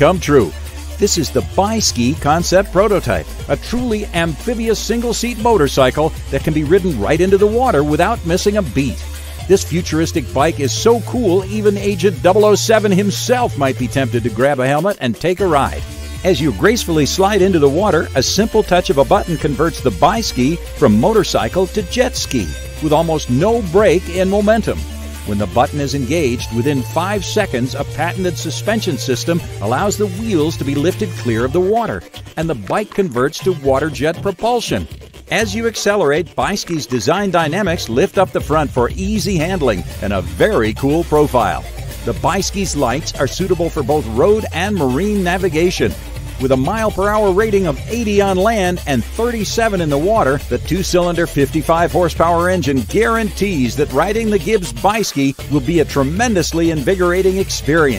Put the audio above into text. come true. This is the Biski concept prototype, a truly amphibious single-seat motorcycle that can be ridden right into the water without missing a beat. This futuristic bike is so cool, even Agent 007 himself might be tempted to grab a helmet and take a ride. As you gracefully slide into the water, a simple touch of a button converts the Biski from motorcycle to jet ski with almost no break in momentum. When the button is engaged, within 5 seconds, a patented suspension system allows the wheels to be lifted clear of the water, and the bike converts to water jet propulsion. As you accelerate, Biski's design dynamics lift up the front for easy handling and a very cool profile. The Biski's lights are suitable for both road and marine navigation. With a mile-per-hour rating of 80 on land and 37 in the water, the two-cylinder 55-horsepower engine guarantees that riding the Gibbs Biski will be a tremendously invigorating experience.